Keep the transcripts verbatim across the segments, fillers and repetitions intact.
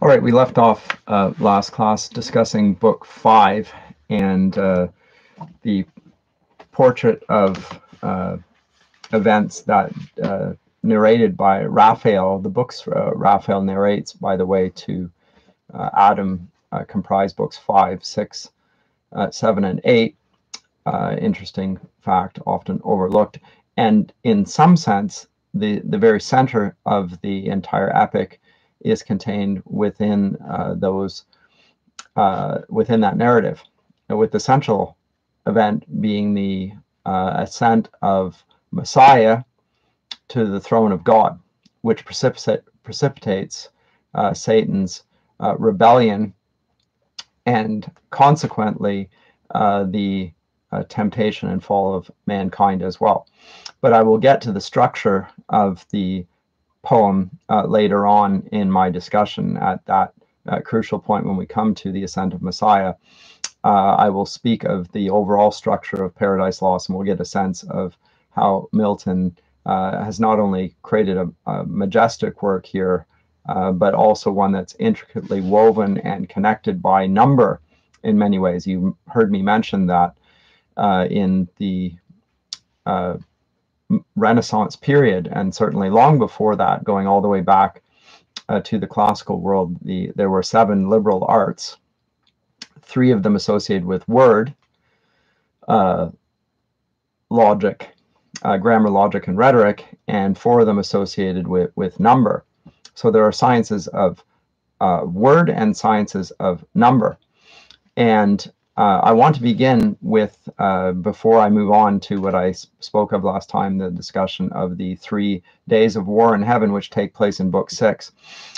All right, we left off uh, last class discussing book five and uh, the portrait of uh, events that uh, narrated by Raphael. The books uh, Raphael narrates, by the way, to uh, Adam uh, comprise books five, six, uh, seven, and eight. Uh, interesting fact, often overlooked. And in some sense, the, the very center of the entire epic is contained within uh, those uh, within that narrative, with the central event being the uh, ascent of Messiah to the throne of God, which precipitate, precipitates uh, Satan's uh, rebellion and consequently uh, the uh, temptation and fall of mankind as well. But I will get to the structure of the poem uh, later on in my discussion at that uh, crucial point when we come to the ascent of Messiah. Uh, I will speak of the overall structure of Paradise Lost, and we'll get a sense of how Milton uh, has not only created a, a majestic work here, uh, but also one that's intricately woven and connected by number in many ways. You heard me mention that uh, in the uh, Renaissance period, and certainly long before that, going all the way back uh, to the classical world, the, there were seven liberal arts, three of them associated with word, uh, logic, uh, grammar, logic, and rhetoric, and four of them associated with, with number. So there are sciences of uh, word and sciences of number. And Uh, I want to begin with, uh, before I move on to what I sp spoke of last time, the discussion of the three days of war in heaven, which take place in book six,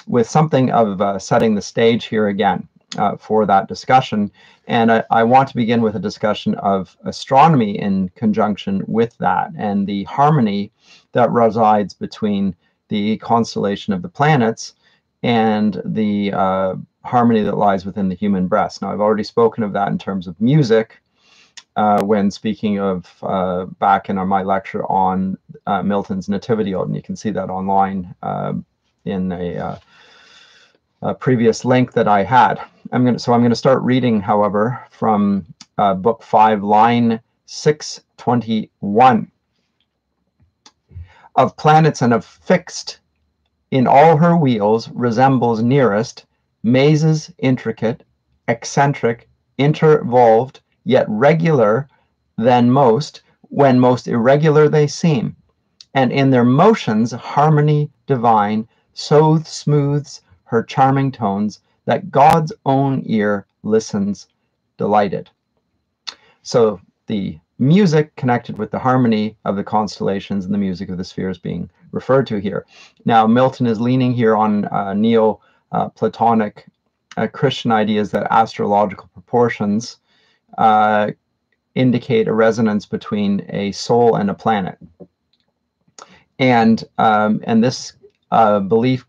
with something of uh, setting the stage here again uh, for that discussion. And I, I want to begin with a discussion of astronomy in conjunction with that, and the harmony that resides between the constellation of the planets and the uh, harmony that lies within the human breast. Now, I've already spoken of that in terms of music uh, when speaking of uh, back in my lecture on uh, Milton's Nativity Ode, and you can see that online uh, in a, uh, a previous link that I had. I'm gonna, so I'm going to start reading, however, from uh, Book five, line six twenty-one. Of planets and of fixed, in all her wheels resembles nearest, mazes intricate, eccentric, intervolved, yet regular than most, when most irregular they seem, and in their motions harmony divine so smooths her charming tones that God's own ear listens delighted. So the music connected with the harmony of the constellations and the music of the spheres being referred to here. Now, Milton is leaning here on uh, Neo-Platonic uh, uh, Christian ideas that astrological proportions uh, indicate a resonance between a soul and a planet. And um, and this uh, belief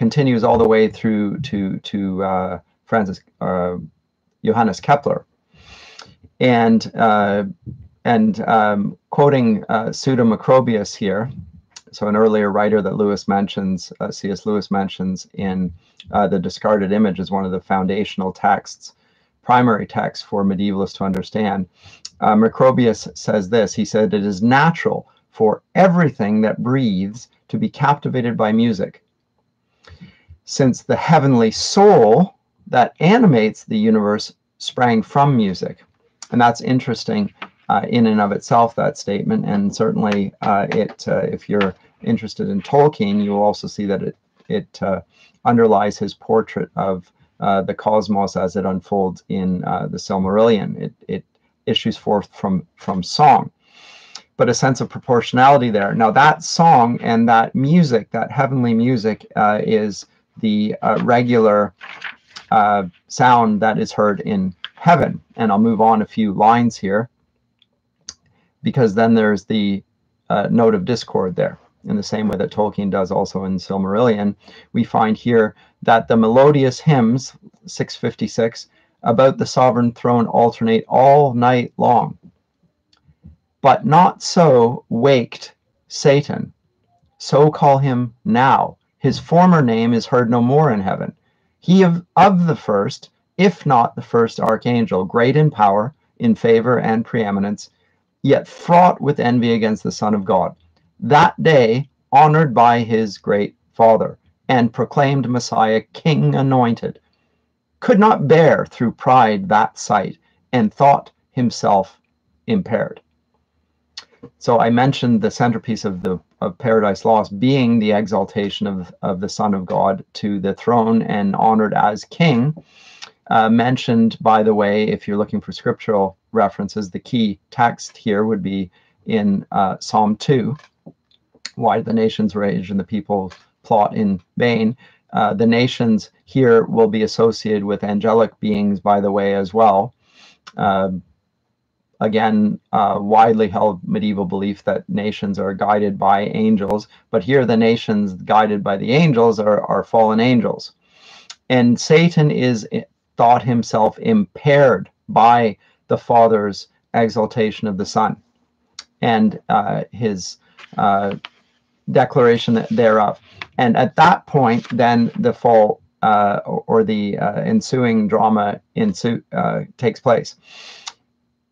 continues all the way through to, to uh, Francis, uh, Johannes Kepler. And uh, and um, quoting uh, Pseudo-Macrobius here, so an earlier writer that Lewis mentions, uh, C S Lewis mentions in uh, The Discarded Image, is one of the foundational texts, primary texts for medievalists to understand. Uh, Macrobius says this. He said, "It is natural for everything that breathes to be captivated by music, since the heavenly soul that animates the universe sprang from music." And that's interesting uh, in and of itself, that statement, and certainly uh, it, uh, if you're interested in Tolkien, you will also see that it, it uh, underlies his portrait of uh, the cosmos as it unfolds in uh, the Silmarillion. It, it issues forth from, from song, but a sense of proportionality there. Now, that song and that music, that heavenly music, uh, is the uh, regular uh, sound that is heard in heaven. And I'll move on a few lines here, because then there's the uh, note of discord there, in the same way that Tolkien does also in Silmarillion. We find here that the melodious hymns, six fifty-six, about the sovereign throne alternate all night long. But not so waked Satan, so call him now. His former name is heard no more in heaven. he of, of the first, if not the first archangel, great in power, in favor and preeminence, yet fraught with envy against the Son of God, that day honored by his great Father, and proclaimed Messiah King anointed, could not bear through pride that sight, and thought himself impaired. So I mentioned the centerpiece of the of Paradise Lost being the exaltation of, of the Son of God to the throne and honored as king. Uh, mentioned, by the way, if you're looking for scriptural references, the key text here would be in uh, Psalm two, why the nations rage and the people plot in vain. Uh, the nations here will be associated with angelic beings, by the way, as well. Uh, again, uh, widely held medieval belief that nations are guided by angels, but here the nations guided by the angels are, are fallen angels. And Satan is thought himself impaired by the Father's exaltation of the Son and uh, his uh, declaration thereof. And at that point, then the fall uh, or the uh, ensuing drama ensue, uh, takes place.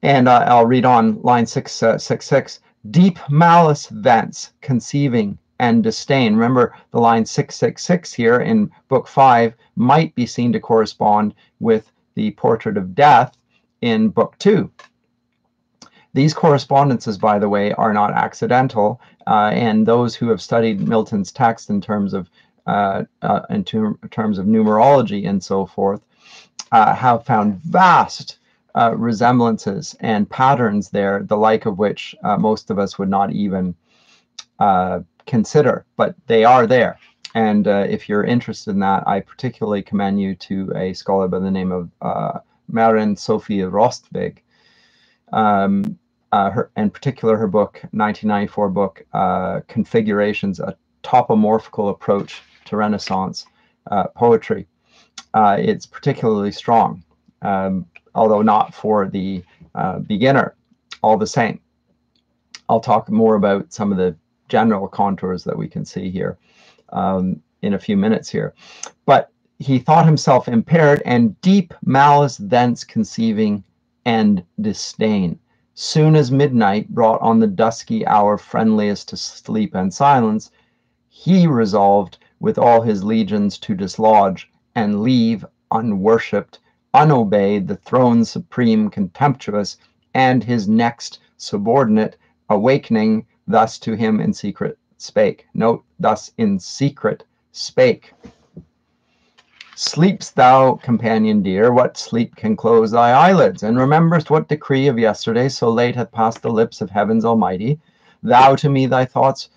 And uh, I'll read on line six sixty-six. Deep malice vents, conceiving and disdain. Remember, the line six six six here in book five might be seen to correspond with the portrait of death in book two. These correspondences, by the way, are not accidental, uh, and those who have studied Milton's text in terms of uh, uh, in terms of numerology and so forth uh, have found vast uh, resemblances and patterns there, the like of which uh, most of us would not even uh, consider, but they are there. And uh, if you're interested in that, I particularly commend you to a scholar by the name of uh, Maren-Sofie Røstvig, um, uh, her, in particular her book, nineteen ninety-four book, uh, Configurations, a Topomorphical Approach to Renaissance uh, Poetry. Uh, it's particularly strong, um, although not for the uh, beginner, all the same. I'll talk more about some of the general contours that we can see here um, in a few minutes here. But he thought himself impaired, and deep malice thence conceiving and disdain. Soon as midnight brought on the dusky hour friendliest to sleep and silence, he resolved with all his legions to dislodge and leave unworshipped, unobeyed, the throne supreme contemptuous, and his next subordinate, awakening thus to him in secret spake. Note, thus in secret spake. Sleep'st thou, companion dear, what sleep can close thy eyelids? And remember'st what decree of yesterday so late hath passed the lips of heaven's Almighty? Thou to me thy thoughts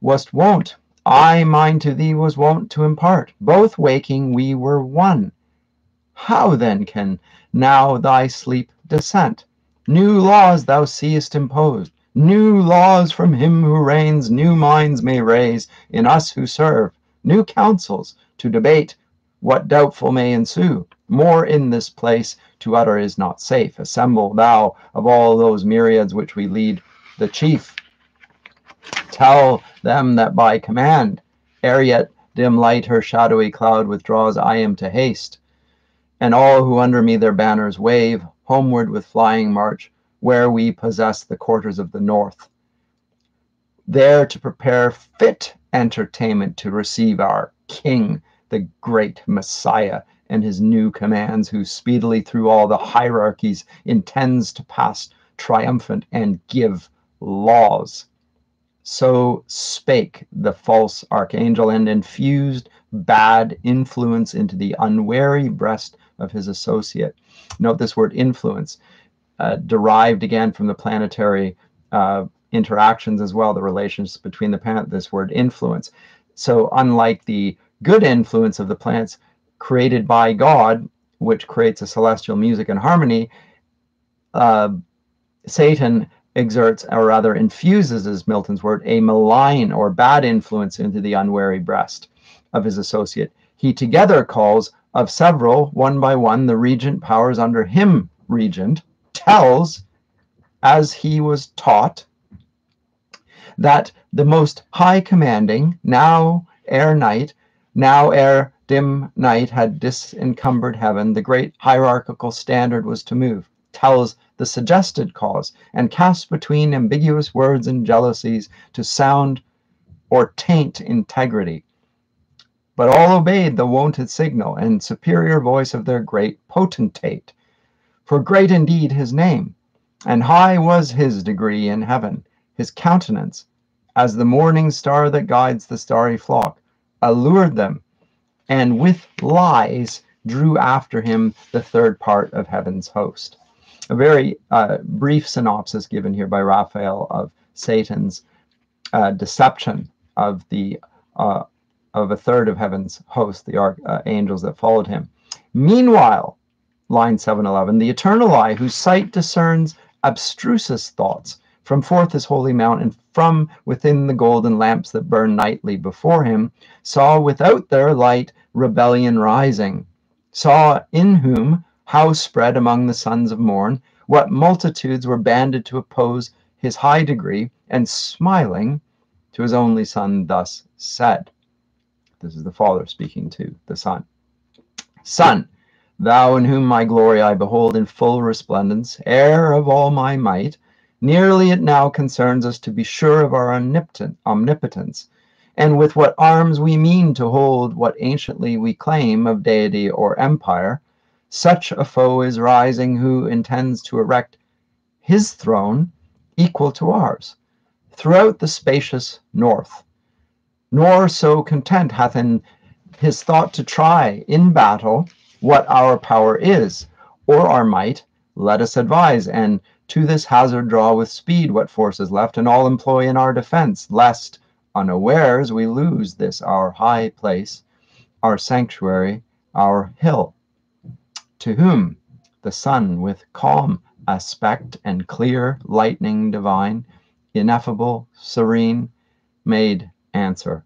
wast wont, I mine to thee was wont to impart. Both waking we were one. How then can now thy sleep dissent? New laws thou seest imposed, new laws from him who reigns, new minds may raise in us who serve, new counsels to debate what doubtful may ensue. More in this place to utter is not safe. Assemble thou of all those myriads which we lead, the chief. Tell them that by command, ere yet dim light her shadowy cloud withdraws, I am to haste. And all who under me their banners wave, homeward with flying march, where we possess the quarters of the north, there to prepare fit entertainment to receive our King, the great Messiah, and his new commands, who speedily through all the hierarchies intends to pass triumphant and give laws. So spake the false archangel, and infused bad influence into the unwary breast of his associate. Note this word influence. Uh, derived again from the planetary uh, interactions as well, the relationships between the planet, this word influence. So unlike the good influence of the planets created by God, which creates a celestial music and harmony, uh, Satan exerts, or rather infuses, as Milton's word, a malign or bad influence into the unwary breast of his associate. He together calls of several, one by one, the regent powers under him regent, tells, as he was taught, that the most high commanding, now ere night, now ere dim night had disencumbered heaven, the great hierarchical standard was to move, tells the suggested cause, and cast between ambiguous words and jealousies to sound or taint integrity. But all obeyed the wonted signal and superior voice of their great potentate. For great indeed his name, and high was his degree in heaven, his countenance, as the morning star that guides the starry flock, allured them, and with lies drew after him the third part of heaven's host. A very uh, brief synopsis given here by Raphael of Satan's uh, deception of the uh, of a third of heaven's host, the archangels uh, that followed him. Meanwhile, line seven eleven, the eternal eye whose sight discerns abstrusest thoughts from forth his holy mount, and from within the golden lamps that burn nightly before him, saw without their light rebellion rising, saw in whom how spread among the sons of morn, what multitudes were banded to oppose his high degree, and smiling to his only son thus said. This is the Father speaking to the Son. Son, thou in whom my glory I behold in full resplendence, heir of all my might, nearly it now concerns us to be sure of our omnipotence, and with what arms we mean to hold what anciently we claim of deity or empire. Such a foe is rising who intends to erect his throne equal to ours throughout the spacious north. Nor so content hath in his thought to try in battle what our power is, or our might, let us advise, and to this hazard draw with speed what force is left, and all employ in our defense, lest, unawares, we lose this our high place, our sanctuary, our hill. To whom the Son, with calm aspect and clear lightning divine, ineffable, serene, made answer,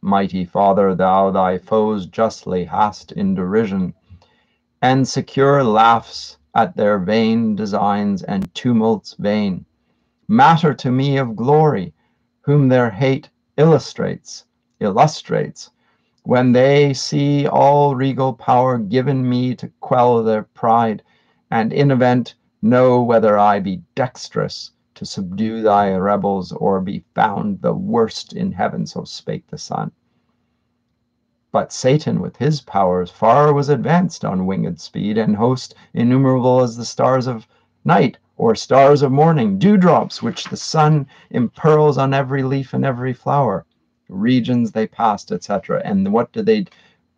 Mighty Father, thou thy foes justly hast in derision, and secure laughs at their vain designs and tumults vain. Matter to me of glory, whom their hate illustrates, illustrates, when they see all regal power given me to quell their pride, and in event know whether I be dexterous to subdue thy rebels, or be found the worst in heaven, so spake the Son. But Satan with his powers far was advanced on winged speed, and host innumerable as the stars of night, or stars of morning, dewdrops which the sun impearls on every leaf and every flower. Regions they passed, et cetera. And what do they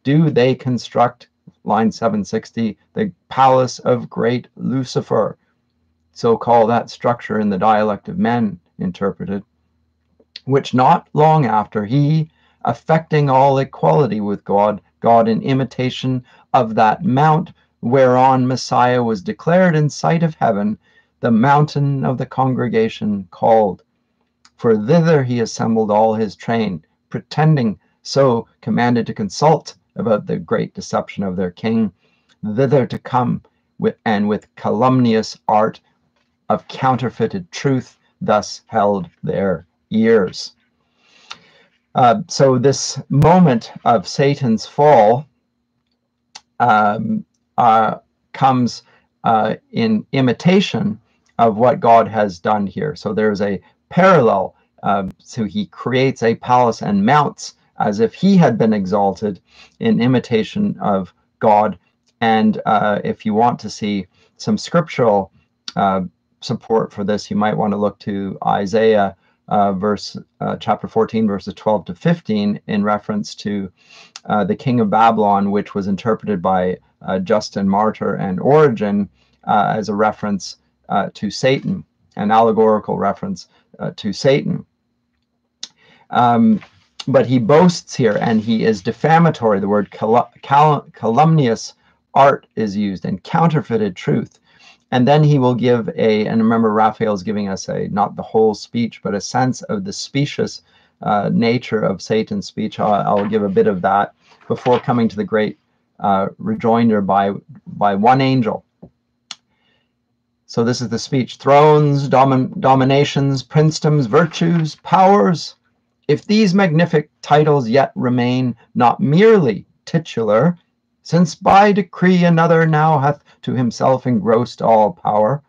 do? They construct, line seven sixty, the palace of great Lucifer. So call that structure in the dialect of men interpreted, which not long after he, affecting all equality with God, God in imitation of that mount whereon Messiah was declared in sight of heaven, the mountain of the congregation called. For thither he assembled all his train, pretending so commanded to consult about the great deception of their king, thither to come, with, and with calumnious art of counterfeited truth thus held their ears. Uh, so this moment of Satan's fall um, uh, comes uh, in imitation of what God has done here. So there's a parallel. Uh, so he creates a palace and mounts as if he had been exalted in imitation of God. And uh, if you want to see some scriptural uh, support for this, you might want to look to Isaiah uh, verse uh, chapter fourteen, verses twelve to fifteen, in reference to uh, the king of Babylon, which was interpreted by uh, Justin Martyr and Origen uh, as a reference uh, to Satan, an allegorical reference uh, to Satan. Um, but he boasts here, and he is defamatory. The word cal cal calumnious art is used, and counterfeited truth. And then he will give a, and remember Raphael's giving us a, not the whole speech, but a sense of the specious uh, nature of Satan's speech. I'll, I'll give a bit of that before coming to the great uh, rejoinder by, by one angel. So this is the speech. Thrones, domin dominations, princedoms, virtues, powers, if these magnific titles yet remain not merely titular, since by decree another now hath to himself engrossed all power,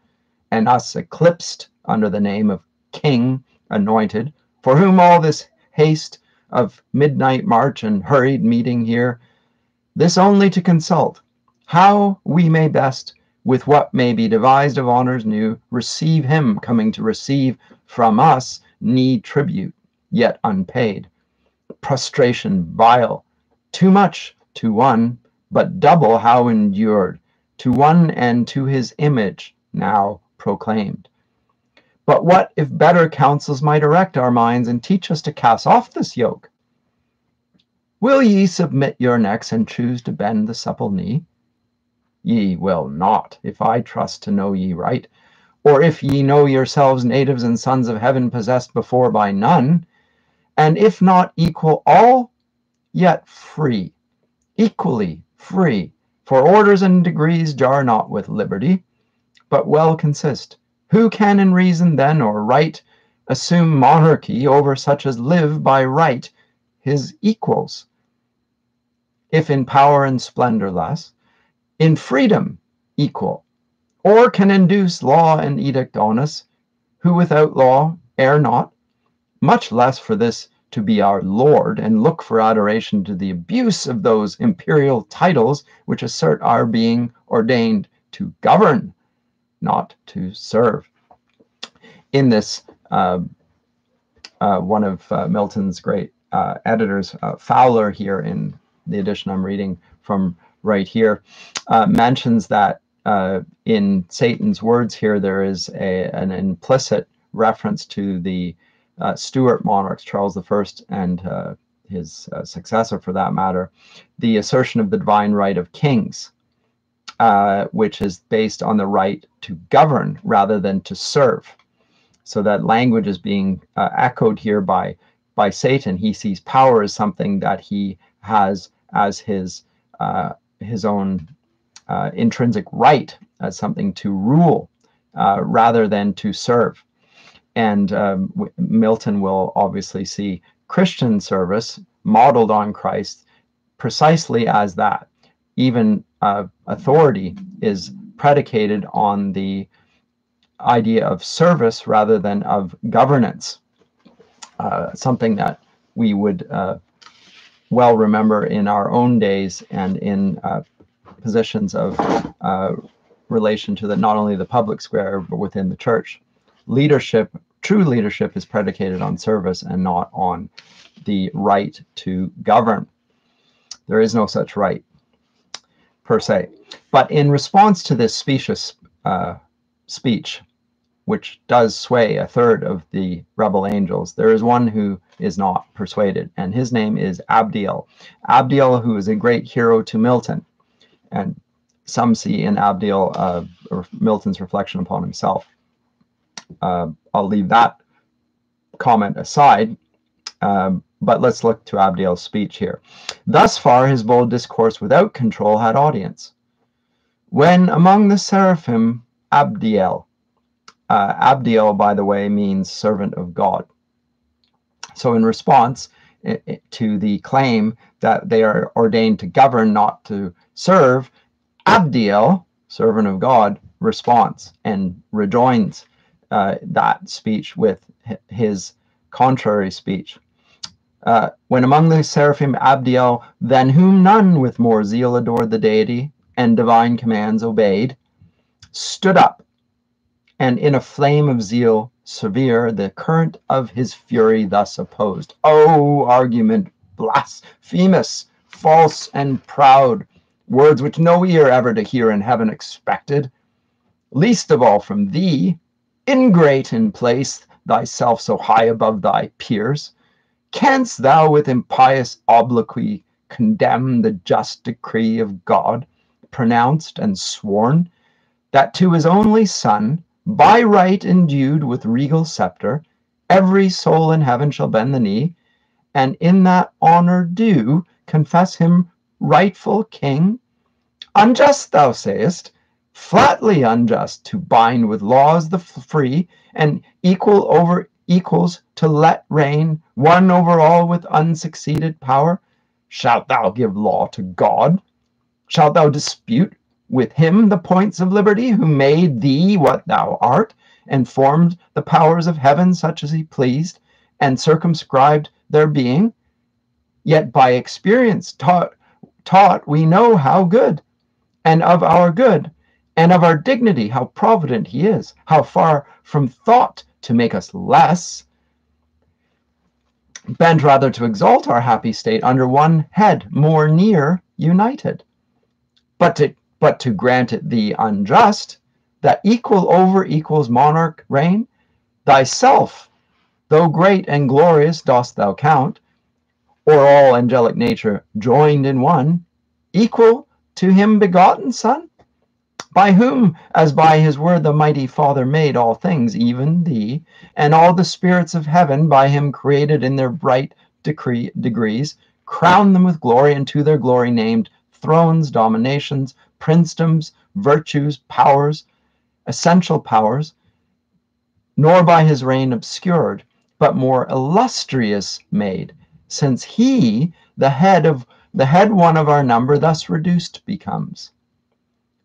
and us eclipsed under the name of King anointed, for whom all this haste of midnight march and hurried meeting here, this only to consult, how we may best, with what may be devised of honors new, receive him coming to receive from us need tribute, yet unpaid. Prostration vile, too much to one, but double how endured, to one and to his image now proclaimed. But what if better counsels might erect our minds and teach us to cast off this yoke? Will ye submit your necks and choose to bend the supple knee? Ye will not, if I trust to know ye right, or if ye know yourselves natives and sons of heaven possessed before by none, and if not equal all, yet free, equally free, for orders and degrees jar not with liberty, but well consist. Who can in reason then or right assume monarchy over such as live by right his equals? If in power and splendor less, in freedom equal, or can induce law and edict on us, who without law err not, much less for this to be our Lord and look for adoration to the abuse of those imperial titles which assert our being ordained to govern, not to serve. In this, uh, uh, one of uh, Milton's great uh, editors, uh, Fowler, here in the edition I'm reading from right here, uh, mentions that uh, in Satan's words here, there is a, an implicit reference to the uh, Stuart monarchs, Charles the First and uh, his uh, successor for that matter, the assertion of the divine right of kings, Uh, which is based on the right to govern rather than to serve. So that language is being uh, echoed here by, by Satan. He sees power as something that he has as his, uh, his own uh, intrinsic right, as something to rule uh, rather than to serve. And um, Milton will obviously see Christian service modeled on Christ precisely as that. Even uh, authority is predicated on the idea of service rather than of governance, uh, something that we would uh, well remember in our own days and in uh, positions of uh, relation to the, not only the public square, but within the church. Leadership, true leadership, is predicated on service and not on the right to govern. There is no such right, per se. But in response to this specious uh, speech, which does sway a third of the rebel angels, there is one who is not persuaded, and his name is Abdiel. Abdiel, who is a great hero to Milton, and some see in Abdiel uh, or Milton's reflection upon himself. Uh, I'll leave that comment aside. Um, But let's look to Abdiel's speech here. Thus far his bold discourse without control had audience. When among the seraphim, Abdiel, uh, Abdiel, by the way, means servant of God. So in response it, it, to the claim that they are ordained to govern, not to serve, Abdiel, servant of God, responds and rejoins uh, that speech with his contrary speech. Uh, when among the seraphim Abdiel, than whom none with more zeal adored the deity and divine commands obeyed, stood up, and in a flame of zeal severe the current of his fury thus opposed. O argument blasphemous, false and proud, words which no ear ever to hear in heaven expected, least of all from thee, ingrate in place, thyself so high above thy peers, canst thou with impious obloquy condemn the just decree of God, pronounced and sworn, that to his only Son, by right endued with regal scepter, every soul in heaven shall bend the knee, and in that honor due confess him rightful King? Unjust, thou sayest, flatly unjust, to bind with laws the free, and equal over equals to let reign, one over all with unsucceeded power, Shalt thou give law to God? Shalt thou dispute with him the points of liberty, who made thee what thou art, and formed the powers of heaven such as he pleased, and circumscribed their being? Yet by experience taught, taught we know how good, and of our good, and of our dignity, how provident he is, how far from thought to make us less, bent rather to exalt our happy state under one head, more near united. But to, but to grant it the unjust, that equal over equals monarch reign, thyself, though great and glorious dost thou count, or all angelic nature joined in one, equal to him begotten Son, by whom, as by his word, the mighty Father made all things, even thee, and all the spirits of heaven by him created in their bright decree, degrees, crown them with glory, and to their glory named thrones, dominations, princedoms, virtues, powers, essential powers, nor by his reign obscured, but more illustrious made, since he, the head of the head one of our number, thus reduced becomes.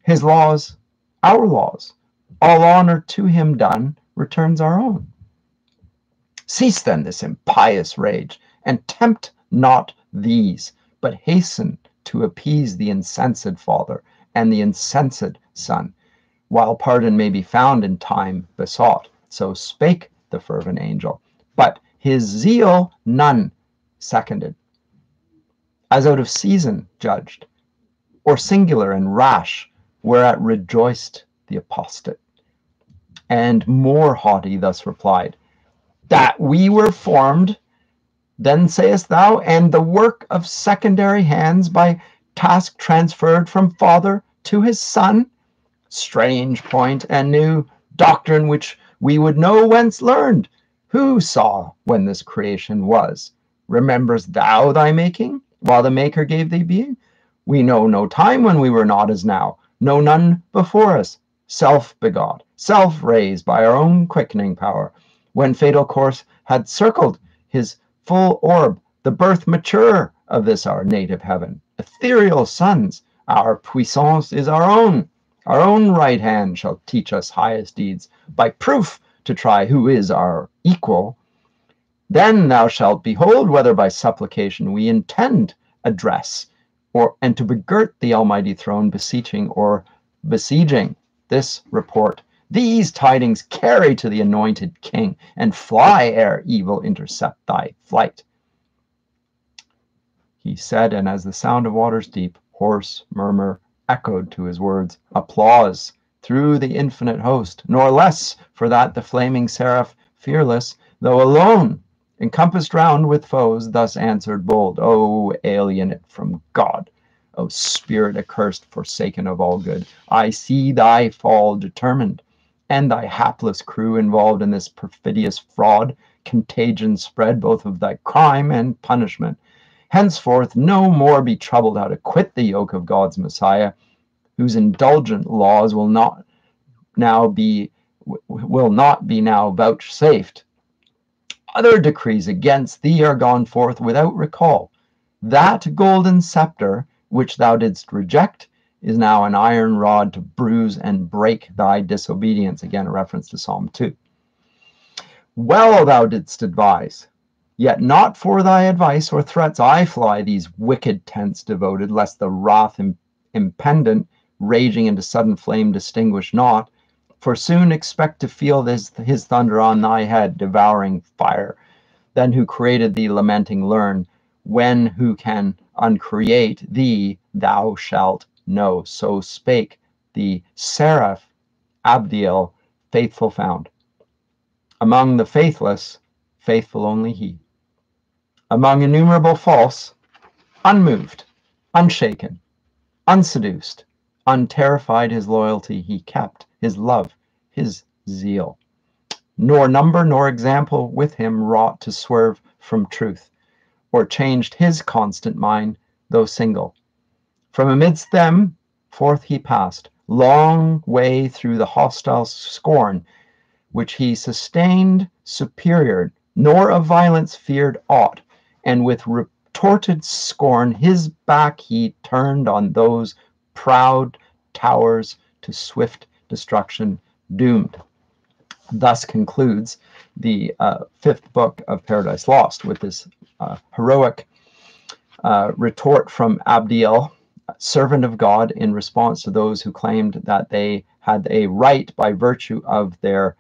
His laws, our laws, all honor to him done, returns our own. Cease then this impious rage, and tempt not these, but hasten to appease the incensed father and the incensed son, while pardon may be found in time besought. So spake the fervent angel, but his zeal none seconded, as out of season judged, or singular and rash, whereat rejoiced the apostate, and more haughty thus replied, that we were formed, then sayest thou, and the work of secondary hands, by task transferred from father to his son? Strange point and new doctrine, which we would know whence learned. Who saw when this creation was? Rememberest thou thy making, while the maker gave thee being? We know no time when we were not as now, no, none before us, self-begot, self-raised by our own quickening power, when fatal course had circled his full orb, the birth mature of this our native heaven, ethereal sons, our puissance is our own, our own right hand shall teach us highest deeds, by proof to try who is our equal. Then thou shalt behold whether by supplication we intend address, Or, and to begirt the almighty throne, beseeching or besieging. This report, these tidings carry to the anointed king, and fly ere evil intercept thy flight. He said, and as the sound of waters deep, hoarse murmur echoed to his words, applause through the infinite host, nor less for that the flaming seraph, fearless, though alone, encompassed round with foes, thus answered bold, O alienate from God, O spirit accursed, forsaken of all good, I see thy fall determined, and thy hapless crew involved in this perfidious fraud, contagion spread both of thy crime and punishment. Henceforth no more be troubled how to quit the yoke of God's Messiah, whose indulgent laws will not now be will not be now vouchsafed. Other decrees against thee are gone forth without recall. That golden scepter which thou didst reject is now an iron rod to bruise and break thy disobedience. Again, a reference to Psalm two. Well thou didst advise, yet not for thy advice or threats I fly these wicked tents devoted, lest the wrath impendent, raging into sudden flame, distinguish not. For soon expect to feel this, his thunder on thy head, devouring fire. Then who created thee, lamenting, learn. When who can uncreate thee, thou shalt know. So spake the seraph Abdiel, faithful found. Among the faithless, faithful only he. Among innumerable false, unmoved, unshaken, unseduced, unterrified his loyalty he kept, his love, his zeal. Nor number nor example with him wrought to swerve from truth, or changed his constant mind, though single. From amidst them forth he passed, long way through the hostile scorn, which he sustained superior, nor of violence feared aught, and with contorted scorn, his back he turned on those proud towers to swift destruction doomed. Thus concludes the uh, fifth book of Paradise Lost, with this uh, heroic uh, retort from Abdiel, servant of God, in response to those who claimed that they had a right by virtue of their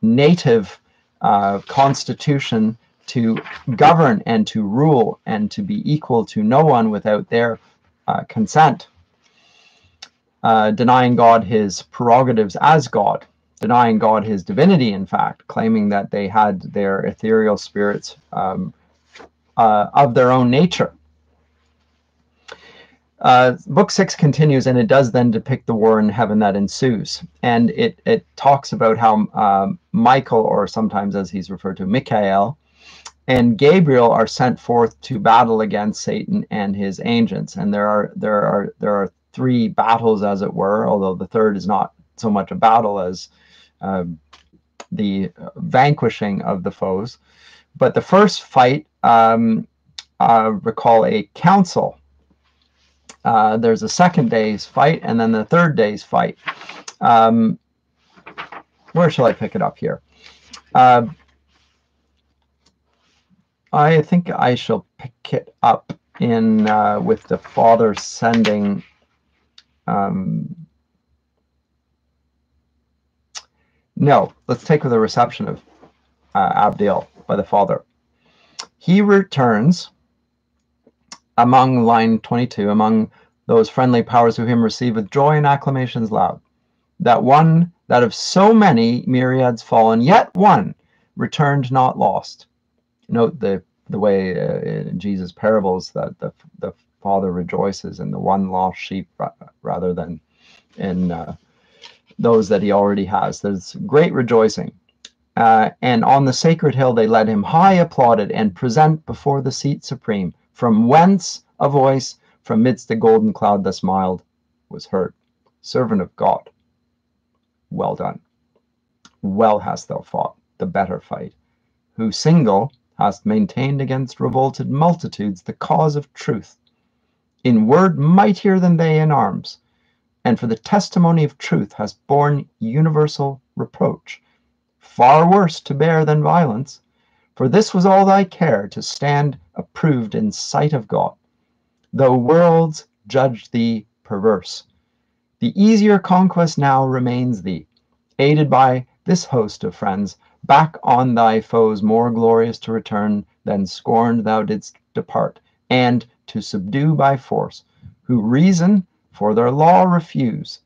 native uh, constitution to govern and to rule and to be equal to no one without their uh, consent, uh, denying God his prerogatives as God, denying God his divinity, in fact, claiming that they had their ethereal spirits um, uh, of their own nature. Uh, book six continues, and it does then depict the war in heaven that ensues. And it, it talks about how um, Michael, or sometimes as he's referred to, Michael, and Gabriel are sent forth to battle against Satan and his agents. And there are, there are, there are three battles, as it were, although the third is not so much a battle as uh, the vanquishing of the foes. But the first fight, um, uh, recall a council. Uh, there's a second day's fight, and then the third day's fight. Um, where shall I pick it up here? Uh, I think I shall pick it up in uh, with the Father sending... Um, No, let's take with the reception of uh, Abdiel by the Father. He returns among line twenty-two, among those friendly powers who him receive with joy and acclamations loud. That one, that of so many myriads fallen, yet one returned not lost. Note the the way uh, in Jesus' parables that the the Father rejoices in the one lost sheep rather than in. Uh, those that he already has. There's great rejoicing. Uh, and on the sacred hill they led him high, applauded, and present before the seat supreme, from whence a voice from midst the golden cloud thus mild was heard. Servant of God, well done. Well hast thou fought the better fight, who single hast maintained against revolted multitudes the cause of truth, in word mightier than they in arms, and for the testimony of truth has borne universal reproach, far worse to bear than violence, for this was all thy care, to stand approved in sight of God, though worlds judged thee perverse. The easier conquest now remains thee, aided by this host of friends, back on thy foes more glorious to return than scorned thou didst depart, and to subdue by force, who reason for their law refuse,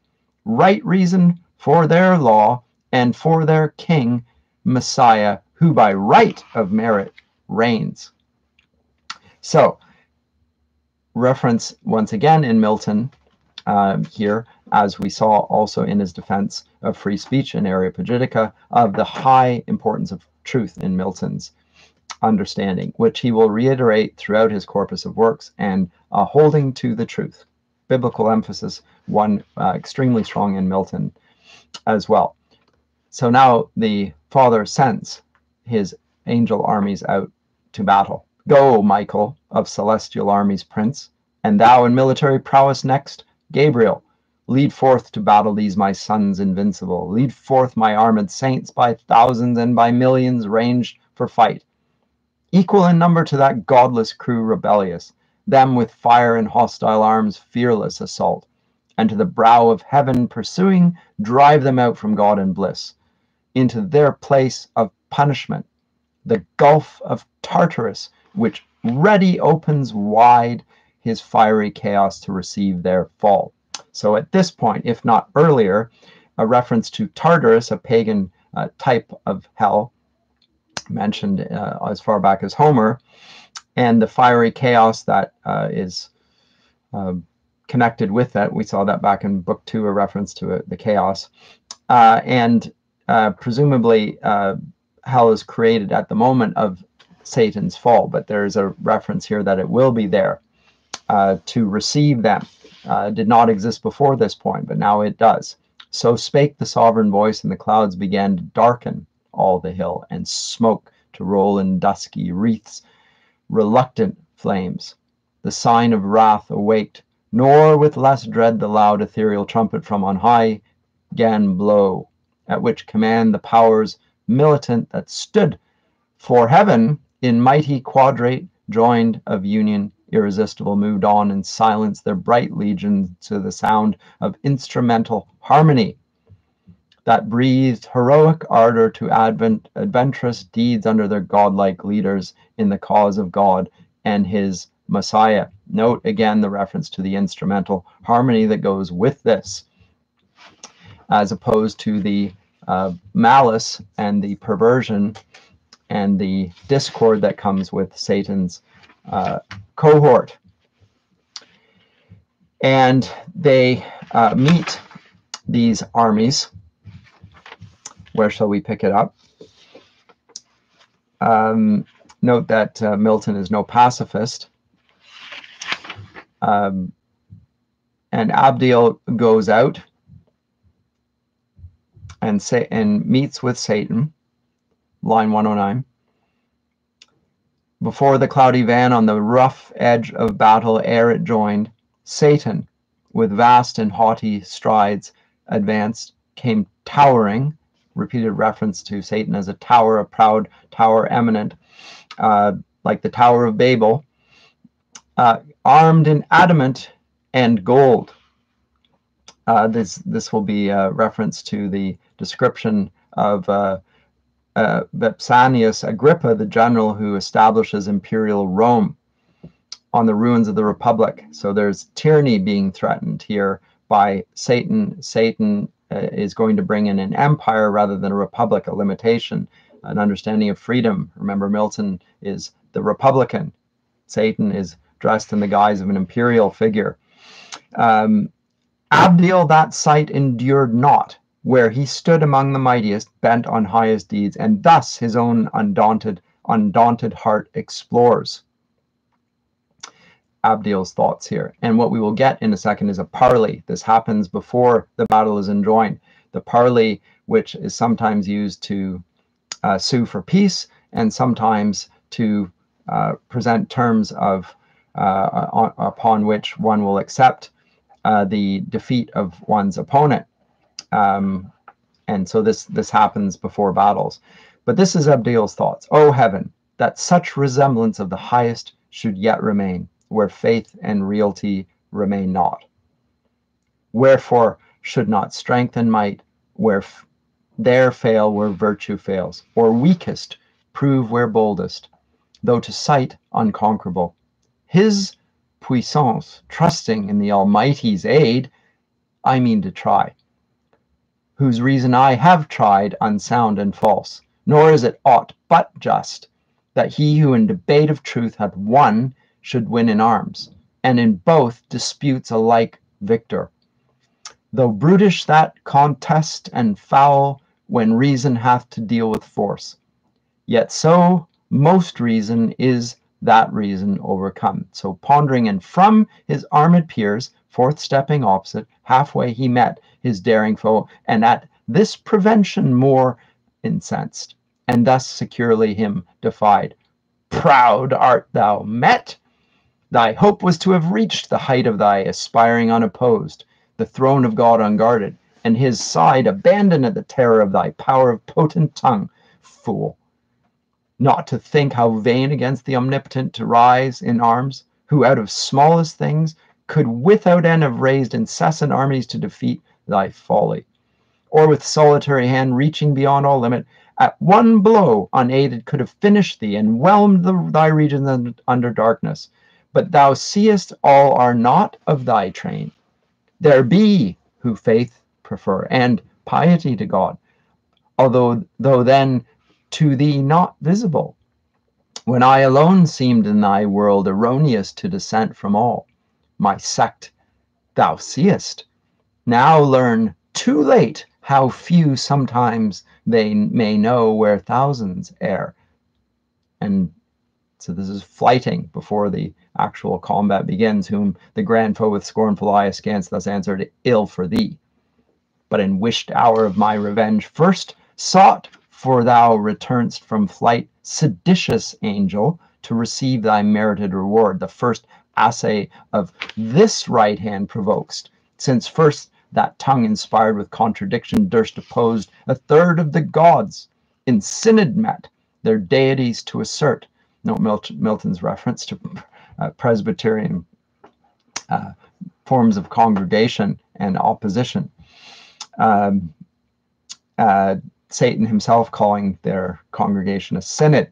right reason for their law, and for their king, Messiah, who by right of merit reigns. So, reference once again in Milton um, here, as we saw also in his defense of free speech in Areopagitica, of the high importance of truth in Milton's understanding, which he will reiterate throughout his corpus of works, and uh, holding to the truth. Biblical emphasis, one uh, extremely strong in Milton as well. So now the Father sends his angel armies out to battle. Go, Michael, of celestial armies prince, and thou in military prowess next, Gabriel, lead forth to battle these my sons invincible. Lead forth my armed saints by thousands and by millions ranged for fight, equal in number to that godless crew rebellious, them with fire and hostile arms fearless assault, and to the brow of heaven pursuing, drive them out from God and bliss, into their place of punishment, the gulf of Tartarus, which ready opens wide his fiery chaos to receive their fall. So at this point, if not earlier, a reference to Tartarus, a pagan uh, type of hell, mentioned uh, as far back as Homer, and the fiery chaos that uh, is uh, connected with that. We saw that back in book two, a reference to it, the chaos. Uh, and uh, presumably uh, hell is created at the moment of Satan's fall, but there's a reference here that it will be there uh, to receive them. Uh, it did not exist before this point, but now it does. So spake the sovereign voice, and the clouds began to darken all the hill, and smoke to roll in dusky wreaths, reluctant flames. The sign of wrath awaked, nor with less dread the loud ethereal trumpet from on high gan blow, at which command the powers militant that stood for heaven in mighty quadrate joined of union irresistible moved on in silence their bright legions to the sound of instrumental harmony that breathed heroic ardor to advent adventurous deeds under their godlike leaders in the cause of God and his Messiah. Note again the reference to the instrumental harmony that goes with this, as opposed to the uh, malice and the perversion and the discord that comes with Satan's uh, cohort. And they uh, meet these armies. Where shall we pick it up? Um, note that uh, Milton is no pacifist. Um, and Abdiel goes out and, say, and meets with Satan, line one oh nine. Before the cloudy van on the rough edge of battle ere it joined, Satan, with vast and haughty strides advanced, came towering, repeated reference to Satan as a tower, a proud tower eminent, uh, like the Tower of Babel, uh, armed in adamant and gold. Uh, this, this will be a reference to the description of uh, uh, Vipsanius Agrippa, the general who establishes imperial Rome on the ruins of the Republic. So there's tyranny being threatened here by Satan. Satan uh, is going to bring in an empire rather than a republic, a limitation, an understanding of freedom. Remember, Milton is the Republican. Satan is dressed in the guise of an imperial figure. Um, Abdiel that sight endured not, where he stood among the mightiest, bent on highest deeds, and thus his own undaunted, undaunted heart explores. Abdiel's thoughts here. And what we will get in a second is a parley. This happens before the battle is enjoined. The parley, which is sometimes used to uh, sue for peace and sometimes to uh, present terms of uh, on, upon which one will accept uh, the defeat of one's opponent. Um, and so this, this happens before battles. But this is Abdiel's thoughts. O heaven, that such resemblance of the highest should yet remain, where faith and reality remain not. Wherefore should not strength and might where there fail where virtue fails, or weakest prove where boldest, though to sight unconquerable. His puissance, trusting in the Almighty's aid, I mean to try, whose reason I have tried unsound and false, nor is it aught but just, that he who in debate of truth hath won should win in arms, and in both disputes alike victor. Though brutish that contest and foul when reason hath to deal with force, yet so most reason is that reason overcome. So pondering, and from his armed peers, forth stepping opposite, halfway he met his daring foe, and at this prevention more incensed, and thus securely him defied. Proud art thou met! Thy hope was to have reached the height of thy aspiring unopposed, the throne of God unguarded, and his side abandoned at the terror of thy power of potent tongue. Fool, not to think how vain against the omnipotent to rise in arms, who out of smallest things could without end have raised incessant armies to defeat thy folly, or with solitary hand reaching beyond all limit, at one blow unaided could have finished thee and whelmed the, thy regions under darkness. But thou seest all are not of thy train. There be who faith prefer and piety to God, although though then to thee not visible, when I alone seemed in thy world erroneous to dissent from all. My sect thou seest, now learn too late how few sometimes they may know where thousands err. And so this is flighting before the actual combat begins, whom the grand foe with scornful eye askance thus answered, ill for thee. But in wished hour of my revenge first sought, for thou return'st from flight, seditious angel, to receive thy merited reward. The first assay of this right hand provokes, since first that tongue inspired with contradiction durst opposed a third of the gods in synod met their deities to assert. Note Milton, Milton's reference to uh, Presbyterian uh, forms of congregation and opposition. Um, uh, Satan himself calling their congregation a synod.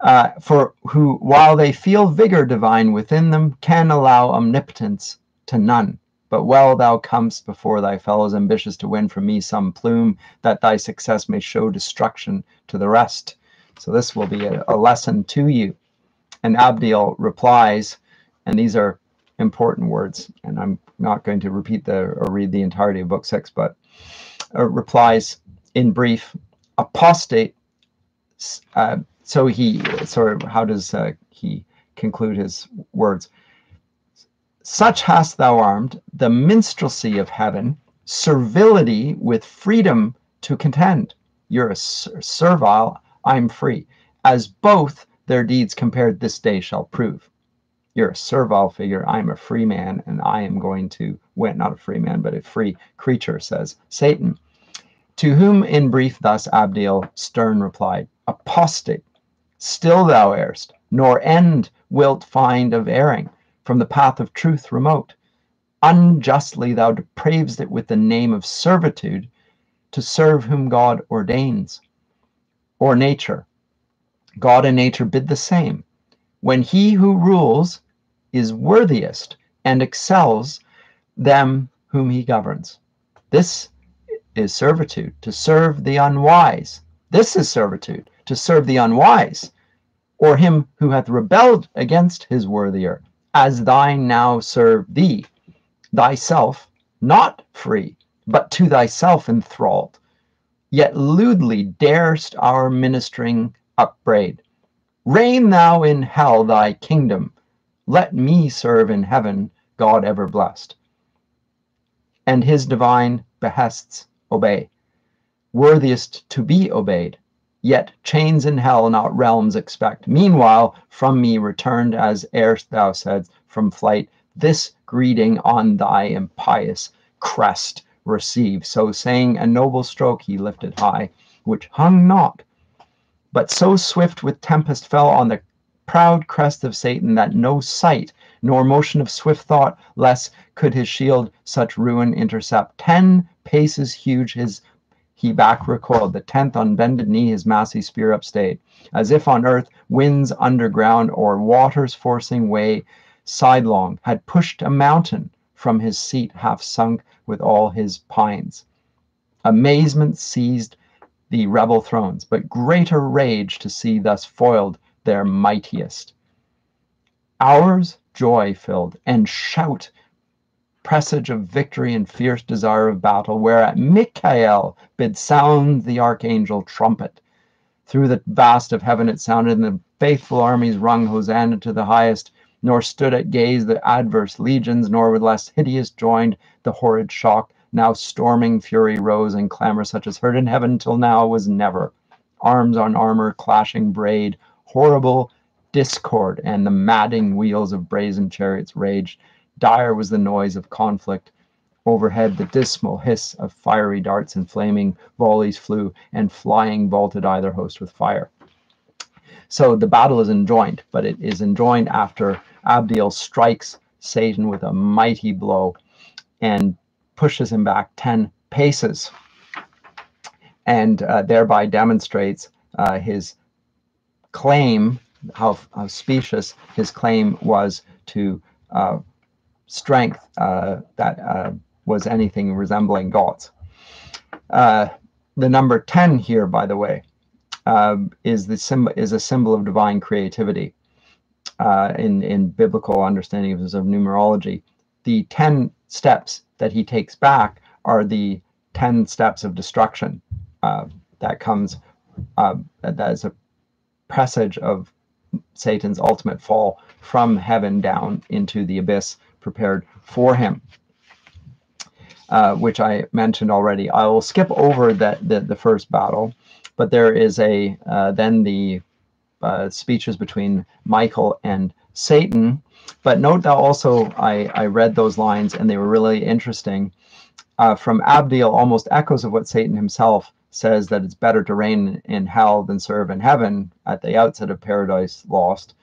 Uh, for who, while they feel vigor divine within them, can allow omnipotence to none. But well thou comest before thy fellows, ambitious to win from me some plume, that thy success may show destruction to the rest. So this will be a, a lesson to you. And Abdiel replies, and these are important words, and I'm not going to repeat the or read the entirety of Book Six, but uh, replies in brief, apostate. Uh, so he sort of, how does uh, he conclude his words? Such hast thou armed the minstrelsy of heaven, servility with freedom to contend. You're a ser servile, I'm free, as both their deeds compared this day shall prove. You're a servile figure, I'm a free man, and I am going to win. Not a free man, but a free creature, says Satan. To whom in brief thus Abdiel stern replied, apostate, still thou errest, nor end wilt find of erring. From the path of truth remote, unjustly thou depravest it with the name of servitude, to serve whom God ordains, or nature. God and nature bid the same, when he who rules is worthiest and excels them whom he governs. This is servitude, to serve the unwise. This is servitude, to serve the unwise, or him who hath rebelled against his worthier, as thine now serve thee, thyself not free, but to thyself enthralled, yet lewdly darest our ministering upbraid. Reign thou in hell thy kingdom, let me serve in heaven, God ever blessed, and his divine behests obey, worthiest to be obeyed. Yet chains in hell, not realms, expect. Meanwhile, from me returned, as erst thou saidst, from flight, this greeting on thy impious crest receive. So saying, a noble stroke he lifted high, which hung not, but so swift with tempest fell on the proud crest of Satan, that no sight nor motion of swift thought less could his shield such ruin intercept. Ten paces huge his he back recoiled, the tenth on bended knee his massy spear upstayed, as if on earth winds underground or waters forcing way sidelong had pushed a mountain from his seat, half sunk with all his pines. Amazement seized the rebel thrones, but greater rage to see thus foiled their mightiest. Ours joy filled and shout, presage of victory and fierce desire of battle, whereat Michael bid sound the archangel trumpet. Through the vast of heaven it sounded, and the faithful armies rung Hosanna to the highest, nor stood at gaze the adverse legions, nor with less hideous joined the horrid shock. Now storming fury rose, and clamor such as heard in heaven till now was never. Arms on armor clashing brayed, horrible discord, and the madding wheels of brazen chariots raged. Dire was the noise of conflict. Overhead the dismal hiss of fiery darts and flaming volleys flew, and flying vaulted either host with fire. So the battle is enjoined, but it is enjoined after Abdiel strikes Satan with a mighty blow and pushes him back ten paces, and uh, thereby demonstrates uh, his claim, how, how specious his claim was to uh, strength uh, that uh, was anything resembling God's. Uh, the number ten here, by the way, uh, is the symbol is a symbol of divine creativity uh, in in biblical understanding of numerology. The ten steps that he takes back are the ten steps of destruction uh, that comes uh, that is a presage of Satan's ultimate fall from heaven down into the abyss prepared for him, uh, which I mentioned already. I will skip over that the, the first battle, but there is a uh, then the uh, speeches between Michael and Satan. But note that also I, I read those lines, and they were really interesting. Uh, from Abdiel, almost echoes of what Satan himself says, that it's better to reign in hell than serve in heaven at the outset of Paradise Lost.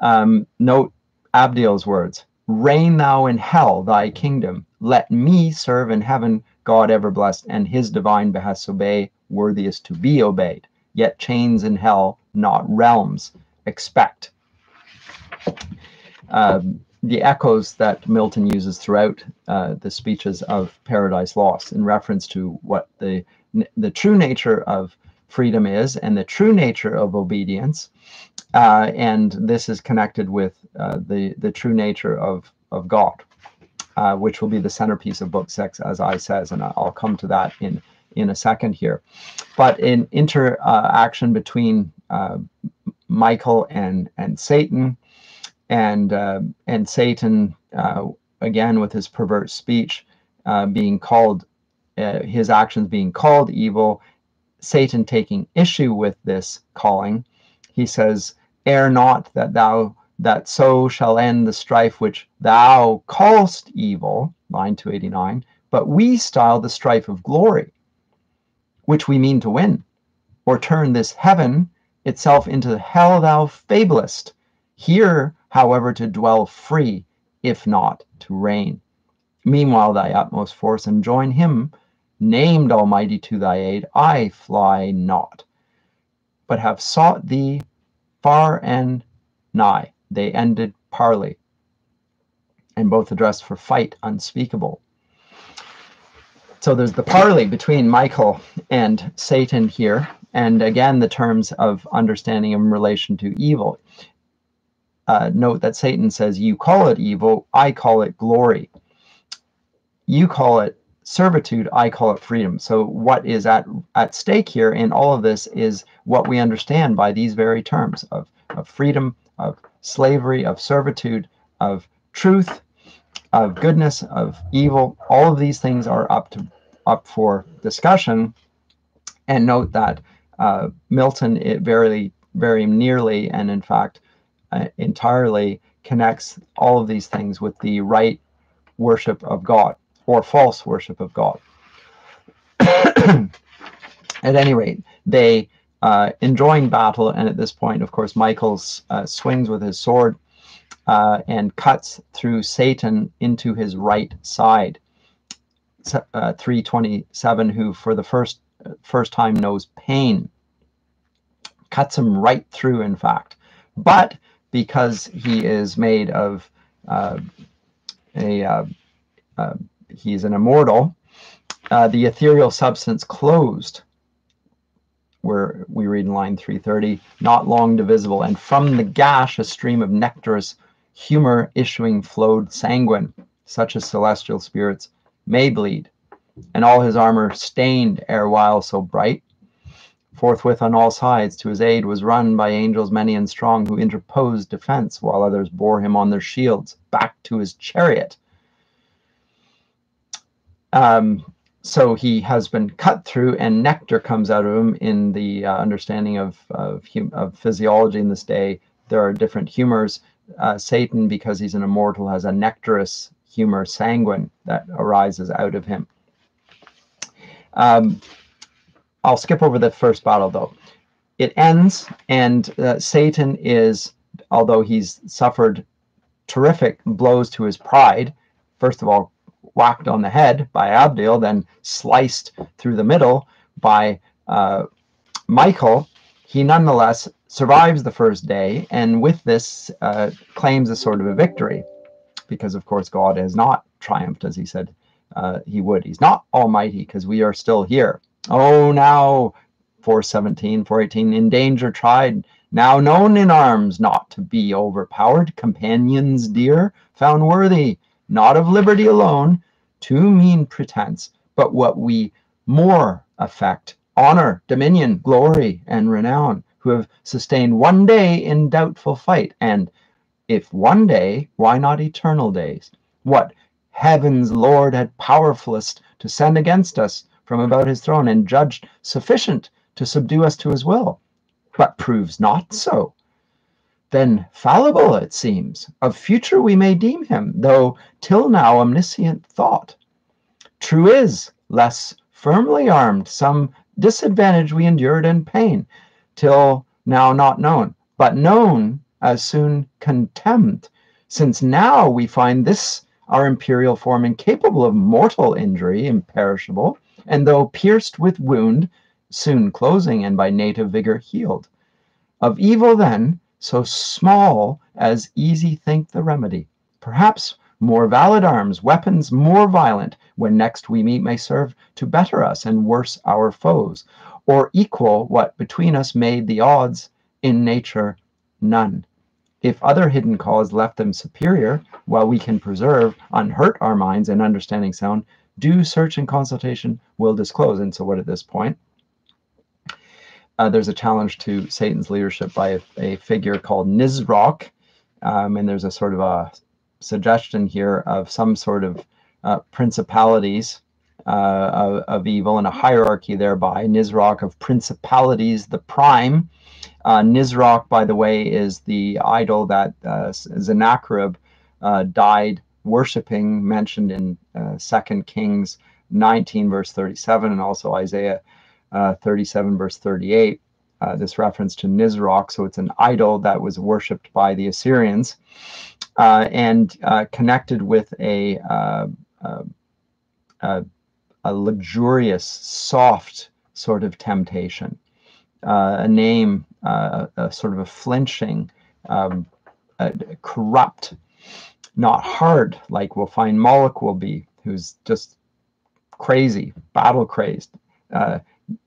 Um, note Abdiel's words, "Reign thou in hell, thy kingdom. Let me serve in heaven, God ever blessed, and his divine behests obey, worthiest to be obeyed. Yet chains in hell, not realms, expect." Um, the echoes that Milton uses throughout uh, the speeches of Paradise Lost in reference to what the, the true nature of freedom is and the true nature of obedience. Uh, and this is connected with uh, the, the true nature of, of God, uh, which will be the centerpiece of book six, as I says, and I'll come to that in, in a second here. But in interaction uh, between uh, Michael and, and Satan, and, uh, and Satan, uh, again, with his perverse speech, uh, being called, uh, his actions being called evil, Satan taking issue with this calling, he says, "Err not that thou, that so shall end the strife which thou callest evil," line two eighty-nine, "but we style the strife of glory, which we mean to win, or turn this heaven itself into the hell thou fablest, here, however, to dwell free, if not to reign. Meanwhile thy utmost force and join him, named Almighty to thy aid, I fly not. But have sought thee far and nigh." They ended parley, and both addressed for fight unspeakable. So there's the parley between Michael and Satan here, and again the terms of understanding in relation to evil. Uh, note that Satan says, "You call it evil, I call it glory. You call it servitude, I call it freedom." So what is at, at stake here in all of this is what we understand by these very terms of, of freedom, of slavery, of servitude, of truth, of goodness, of evil. All of these things are up, to, up for discussion. And note that uh, Milton it very, very nearly, and in fact uh, entirely, connects all of these things with the right worship of God, or false worship of God. At any rate, they uh, enjoying battle, and at this point, of course, Michael uh, swings with his sword uh, and cuts through Satan into his right side. Uh, three twenty-seven, who for the first uh, first time knows pain, cuts him right through, in fact. But because he is made of uh, a uh, uh, he's an immortal, uh, the ethereal substance closed, where we read in line three thirty, "not long divisible, and from the gash a stream of nectarous humor issuing flowed sanguine, such as celestial spirits may bleed, and all his armor stained erewhile so bright. Forthwith on all sides to his aid was run by angels many and strong, who interposed defense, while others bore him on their shields back to his chariot." Um, so he has been cut through, and nectar comes out of him. In the uh, understanding of, of, of physiology in this day, there are different humors. Uh, Satan, because he's an immortal, has a nectarous humor sanguine that arises out of him. Um, I'll skip over the first battle, though. It ends, and uh, Satan is, although he's suffered terrific blows to his pride, first of all, whacked on the head by Abdiel, then sliced through the middle by uh, Michael, he nonetheless survives the first day, and with this uh, claims a sort of a victory, because of course God has not triumphed as he said uh, he would. He's not almighty, because we are still here. "Oh, now, four seventeen, four eighteen, in danger tried, now known in arms, not to be overpowered, companions dear, found worthy, not of liberty alone, too mean pretense, but what we more affect, honor, dominion, glory, and renown, who have sustained one day in doubtful fight, and if one day, why not eternal days? What heaven's Lord had powerfulest to send against us from about his throne, and judged sufficient to subdue us to his will, What proves not so? Then fallible, it seems, of future we may deem him, though till now omniscient thought. True is, less firmly armed, some disadvantage we endured in pain, till now not known, but known as soon contemned, since now we find this our imperial form incapable of mortal injury, imperishable, and though pierced with wound, soon closing and by native vigor healed. Of evil then, so small as easy think the remedy. Perhaps more valid arms, weapons more violent, when next we meet may serve to better us and worse our foes, or equal what between us made the odds in nature none. If other hidden cause left them superior, while we can preserve unhurt our minds and understanding sound, due search and consultation will disclose. And so what at this point? Uh, there's a challenge to Satan's leadership by a, a figure called Nisroch, um, and there's a sort of a suggestion here of some sort of uh, principalities uh, of, of evil and a hierarchy thereby. Nisroch of principalities, the prime. Uh, Nisroch, by the way, is the idol that uh, Zennacherib uh, died worshipping, mentioned in uh, Second Kings nineteen, verse thirty-seven, and also Isaiah Uh, thirty-seven verse thirty-eight, uh, this reference to Nisroch. So it's an idol that was worshipped by the Assyrians uh, and uh, connected with a, uh, uh, uh, a luxurious, soft sort of temptation, uh, a name, uh, a sort of a flinching, um, a corrupt, not hard, like we'll find Moloch will be, who's just crazy, battle-crazed. Uh,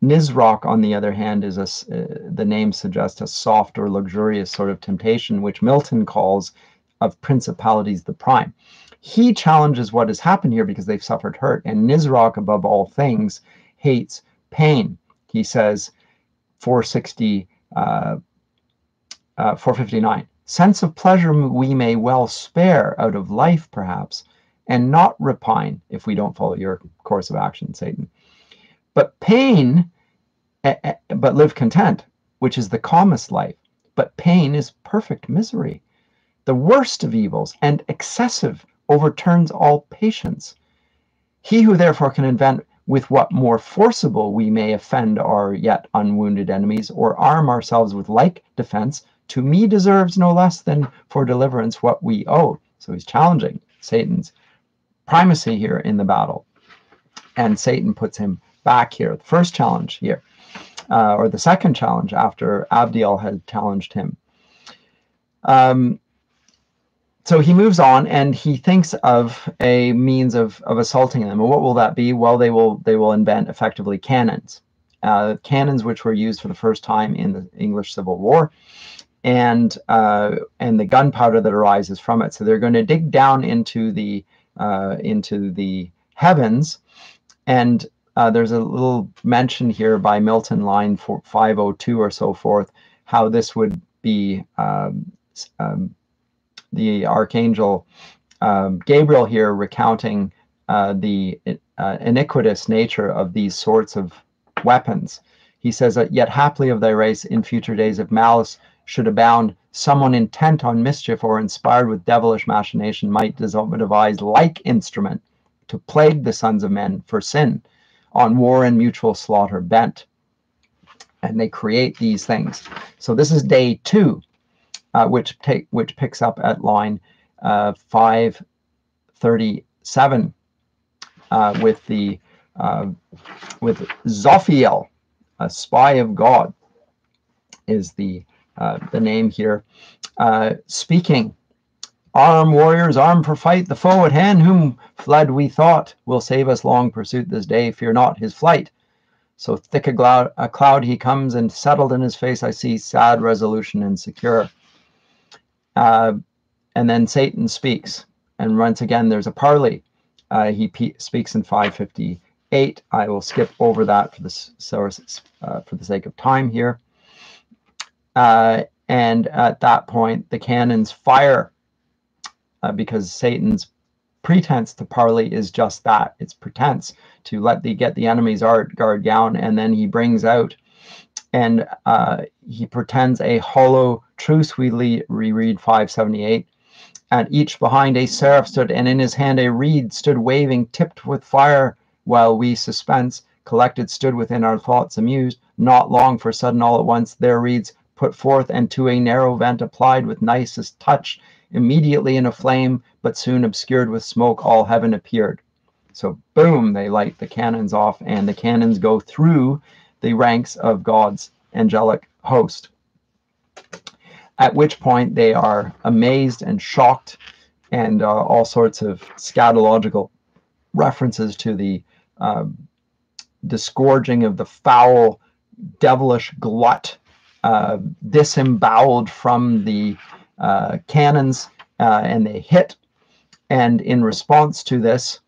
Nisroch, on the other hand, is a, uh, the name suggests a soft or luxurious sort of temptation, which Milton calls of principalities the prime. He challenges what has happened here because they've suffered hurt, and Nisroch, above all things, hates pain. He says, four sixty, four fifty-nine, sense of pleasure we may well spare out of life, perhaps, and not repine if we don't follow your course of action, Satan. But pain, but live content, which is the calmest life. But pain is perfect misery, the worst of evils, and excessive overturns all patience. He who therefore can invent with what more forcible we may offend our yet unwounded enemies, or arm ourselves with like defense, to me deserves no less than for deliverance what we owe. So he's challenging Satan's primacy here in the battle. And Satan puts him back here, the first challenge here, uh, or the second challenge after Abdiel had challenged him. Um, so he moves on and he thinks of a means of, of assaulting them. And what will that be? Well, they will they will invent effectively cannons, uh, cannons which were used for the first time in the English Civil War, and uh, and the gunpowder that arises from it. So they're going to dig down into the uh, into the heavens, and Uh, there's a little mention here by Milton, line five oh two or so forth, how this would be um, um, the archangel um, Gabriel here recounting uh, the uh, iniquitous nature of these sorts of weapons. He says that, yet haply of thy race in future days of malice should abound, someone intent on mischief or inspired with devilish machination might devise like instrument to plague the sons of men for sin, on war and mutual slaughter bent. And they create these things. So this is day two, uh, which take which picks up at line uh, five thirty-seven uh, with the uh, with Zophiel, a spy of God, is the uh, the name here, uh, speaking. Arm, warriors, arm for fight, the foe at hand, whom fled we thought, will save us long pursuit this day, fear not his flight. So thick a cloud, a cloud he comes, and settled in his face I see sad resolution and secure. Uh, and then Satan speaks, and once again there's a parley. Uh, he pe speaks in five fifty-eight. I will skip over that for the, source, uh, for the sake of time here. Uh, and at that point, the cannons fire. Uh, because Satan's pretense to parley is just that. It's pretense to let the, get the enemy's art guard down, and then he brings out and uh, he pretends a hollow truce. We reread five seventy-eight. At each behind a seraph stood, and in his hand a reed stood waving, tipped with fire, while we suspense, collected, stood within our thoughts amused, not long for sudden all at once their reeds put forth, and to a narrow vent applied with nicest touch, immediately in a flame, but soon obscured with smoke, all heaven appeared. So boom, they light the cannons off, and the cannons go through the ranks of God's angelic host. At which point they are amazed and shocked, and uh, all sorts of scatological references to the uh, disgorging of the foul, devilish glut, uh, disemboweled from the uh, cannons, uh, and they hit. And in response to this,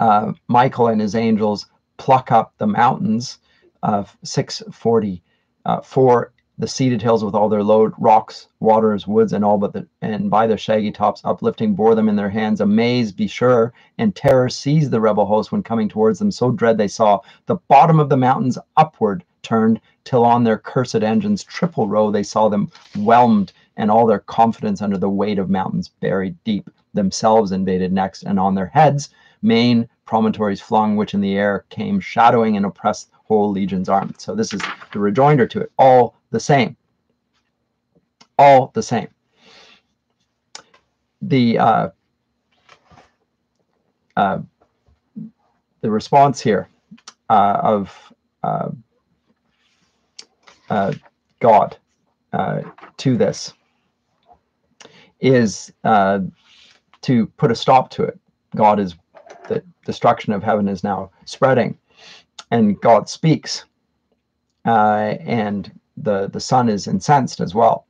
uh, Michael and his angels pluck up the mountains of six forty-four. The seated hills with all their load, rocks, waters, woods, and all but the, and by their shaggy tops uplifting, bore them in their hands. Amaze, be sure, and terror seized the rebel host when coming towards them. So dread they saw the bottom of the mountains upward turned, till on their cursed engines triple row they saw them whelmed, and all their confidence under the weight of mountains buried deep, themselves invaded next, and on their heads main promontories flung, which in the air came shadowing and oppressed whole legions armed. So this is the rejoinder to it. All the same. All the same. The uh, uh, the response here uh, of uh, uh, God uh, to this is uh, to put a stop to it. God is the destruction of heaven is now spreading, and God speaks, uh, and the the Son is incensed as well.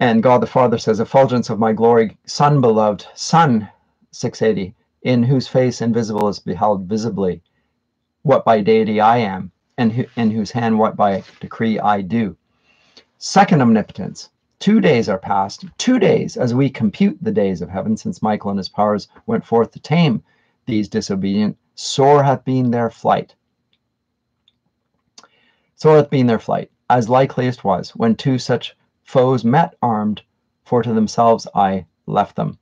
And God the Father says, effulgence of my glory, Son beloved, Son, six eighty, in whose face invisible is beheld visibly, what by deity I am, and who, in whose hand what by decree I do. Second omnipotence. Two days are past, two days as we compute the days of heaven, since Michael and his powers went forth to tame these disobedient. Sore hath been their flight. Sore hath been their flight, as likeliest was, when two such foes met armed, for to themselves I left them.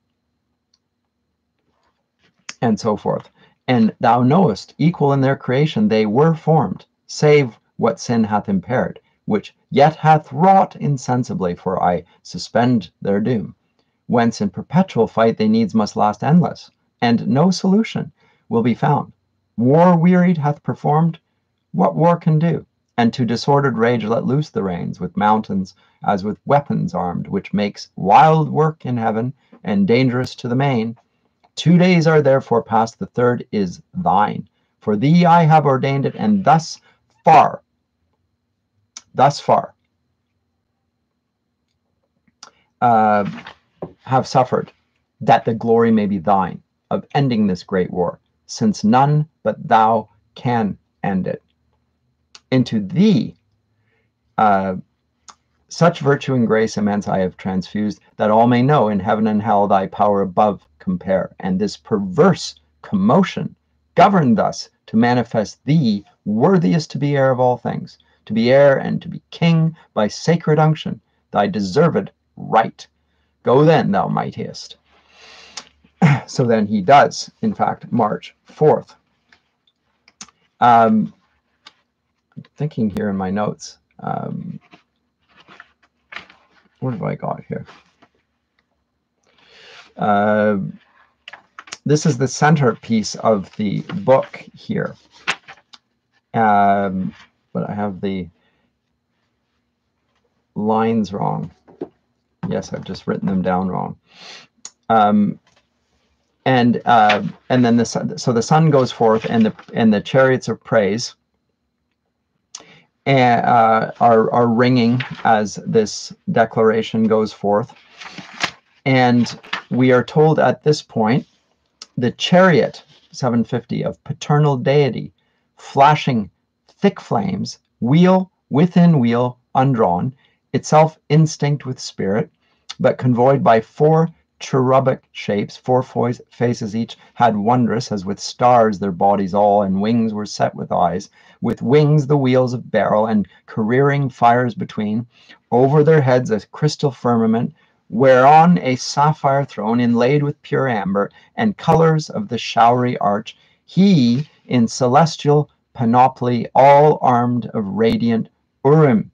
And so forth. And thou knowest, equal in their creation they were formed, save what sin hath impaired, which yet hath wrought insensibly, for I suspend their doom, whence in perpetual fight they needs must last endless, and no solution will be found. War wearied hath performed what war can do, and to disordered rage let loose the reins, with mountains as with weapons armed, which makes wild work in heaven, and dangerous to the main. Two days are therefore past, the third is thine. For thee I have ordained it, and thus far, thus far, uh, have suffered, that the glory may be thine, of ending this great war, since none but thou can end it. Into thee uh, such virtue and grace immense I have transfused, that all may know in heaven and hell thy power above compare, and this perverse commotion governed thus to manifest thee worthiest to be heir of all things, to be heir and to be king by sacred unction, thy deserved right. Go then, thou mightiest. So then he does, in fact, March fourth. Um, I'm thinking here in my notes, um, what have I got here? Uh, this is the centerpiece of the book here. Um, but I have the lines wrong. Yes, I've just written them down wrong. Um, And uh, and then the sun, so the sun goes forth, and the and the chariots of praise and, uh, are are ringing as this declaration goes forth. And we are told at this point, the chariot seven fifty of paternal deity, flashing thick flames, wheel within wheel undrawn, itself instinct with spirit, but convoyed by four cherubic shapes, four faces each had wondrous, as with stars their bodies all, and wings were set with eyes, with wings the wheels of beryl, and careering fires between, over their heads a crystal firmament, whereon a sapphire throne inlaid with pure amber, and colors of the showery arch, he in celestial panoply, all armed of radiant Urim,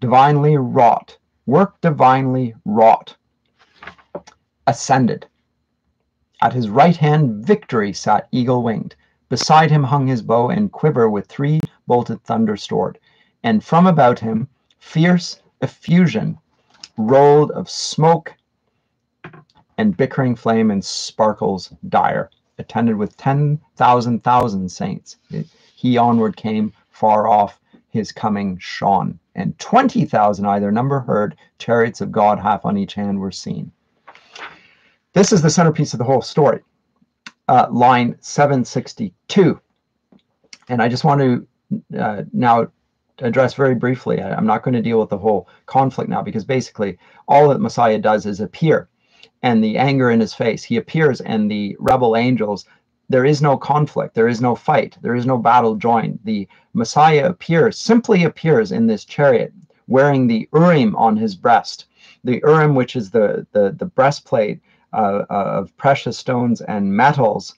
divinely wrought, work divinely wrought, ascended. At his right hand victory sat eagle-winged. Beside him hung his bow and quiver with three-bolted thunder-stored. And from about him fierce effusion rolled of smoke and bickering flame and sparkles dire, attended with ten thousand thousand saints. He onward came, far off his coming shone. And twenty thousand, either number heard, chariots of God half on each hand were seen. This is the centerpiece of the whole story, uh, line seven sixty-two. And I just want to uh, now address very briefly, I, I'm not going to deal with the whole conflict now, because basically all that Messiah does is appear, and the anger in his face, he appears, and the rebel angels, there is no conflict, there is no fight, there is no battle joined. The Messiah appears, simply appears in this chariot, wearing the Urim on his breast, the Urim, which is the, the, the breastplate, Uh, of precious stones and metals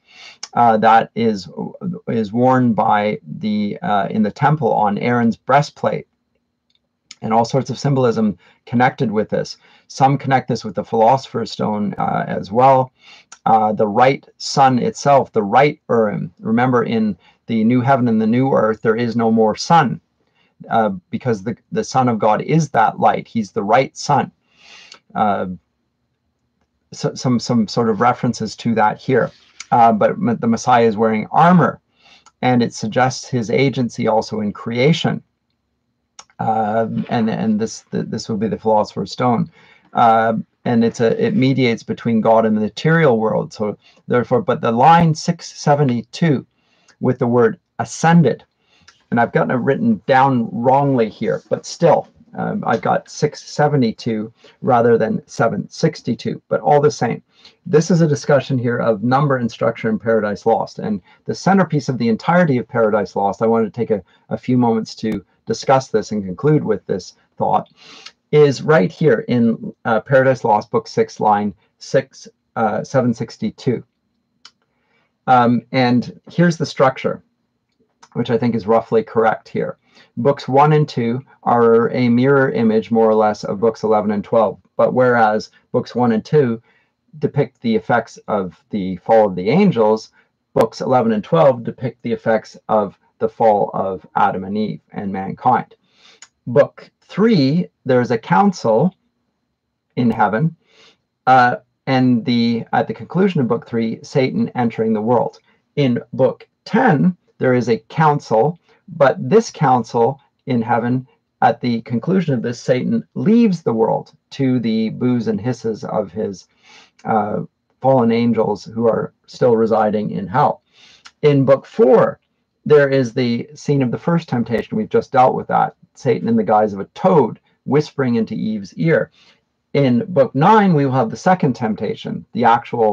uh, that is is worn by the uh, in the temple on Aaron's breastplate, and all sorts of symbolism connected with this. Some connect this with the philosopher's stone uh, as well. Uh, the right sun itself, the right Urim. Remember, in the new heaven and the new earth, there is no more sun, uh, because the the Son of God is that light. He's the right sun. Uh, So, some some sort of references to that here, uh, but the Messiah is wearing armor, and it suggests his agency also in creation, uh, and and this the, this will be the philosopher's stone, uh, and it's a it mediates between God and the material world. So therefore, but the line six seventy-two, with the word ascended, and I've gotten it written down wrongly here, but still. Um, I've got six seventy-two rather than seven sixty-two, but all the same. This is a discussion here of number and structure in Paradise Lost, and the centerpiece of the entirety of Paradise Lost, I wanted to take a, a few moments to discuss this and conclude with this thought, is right here in uh, Paradise Lost, book six, line six, uh, seven sixty-two. Um, and here's the structure, which I think is roughly correct here. Books one and two are a mirror image, more or less, of books eleven and twelve, but whereas books one and two depict the effects of the fall of the angels, books eleven and twelve depict the effects of the fall of Adam and Eve and mankind. Book three, there's a council in heaven, uh, and the at the conclusion of book three, Satan entering the world. In book ten, there is a council, but this council in heaven, at the conclusion of this, Satan leaves the world to the boos and hisses of his uh, fallen angels who are still residing in hell. In book four, there is the scene of the first temptation. We've just dealt with that. Satan in the guise of a toad whispering into Eve's ear. In book nine, we will have the second temptation, the actual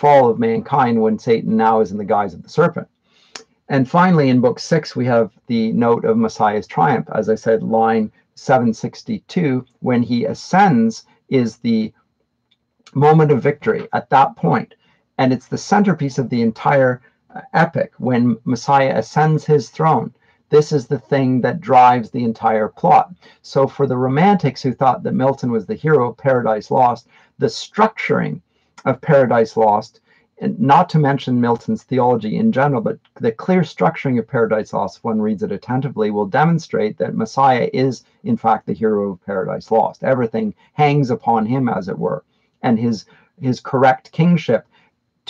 fall of mankind when Satan now is in the guise of the serpent. And finally, in book six, we have the note of Messiah's triumph. As I said, line seven sixty-two, when he ascends, is the moment of victory at that point. And it's the centerpiece of the entire epic. When Messiah ascends his throne, this is the thing that drives the entire plot. So for the Romantics who thought that Milton was the hero of Paradise Lost, the structuring of Paradise Lost, and not to mention Milton's theology in general, but the clear structuring of Paradise Lost, if one reads it attentively, will demonstrate that Messiah is, in fact, the hero of Paradise Lost. Everything hangs upon him, as it were, and his, his correct kingship,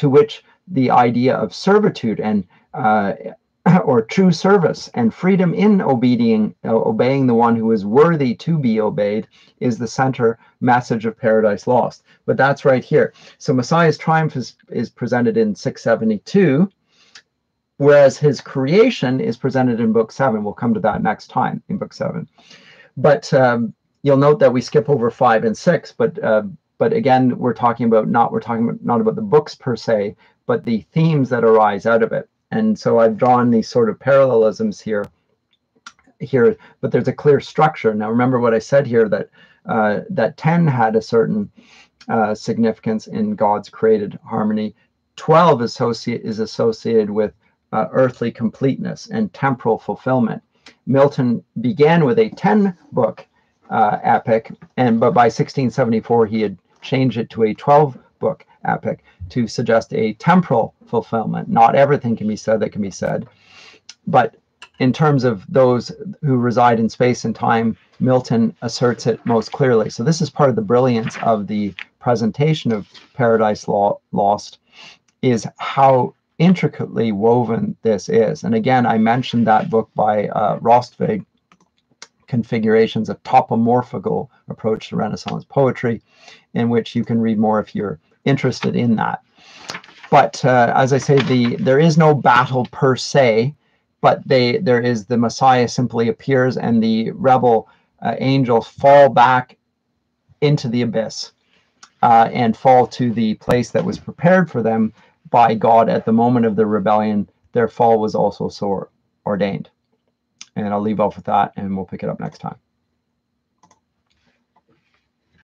to which the idea of servitude and uh, or true service and freedom in obeying, uh, obeying the one who is worthy to be obeyed is the center message of Paradise Lost. But that's right here. So Messiah's triumph is, is presented in six seventy-two, whereas his creation is presented in book seven. We'll come to that next time in book seven. But um, you'll note that we skip over five and six, but uh, But again, we're talking about not we're talking about not about the books per se, but the themes that arise out of it. And so I've drawn these sort of parallelisms here, here, but there's a clear structure. Now, remember what I said here, that uh, that ten had a certain uh, significance in God's created harmony. twelve associate, is associated with uh, earthly completeness and temporal fulfillment. Milton began with a ten book uh, epic, and but by sixteen seventy-four he had changed it to a twelve book epic to suggest a temporal fulfillment. Not everything can be said that can be said, but in terms of those who reside in space and time, Milton asserts it most clearly. So this is part of the brilliance of the presentation of Paradise Lost, is how intricately woven this is. And again, I mentioned that book by uh, Røstvig, Configurations, a topomorphical approach to Renaissance poetry, in which you can read more if you're interested in that. But uh, as I say, the there is no battle per se, but they there is the Messiah simply appears, and the rebel uh, angels fall back into the abyss uh, and fall to the place that was prepared for them by God at the moment of the rebellion. Their fall was also so ordained. And I'll leave off with that, and we'll pick it up next time.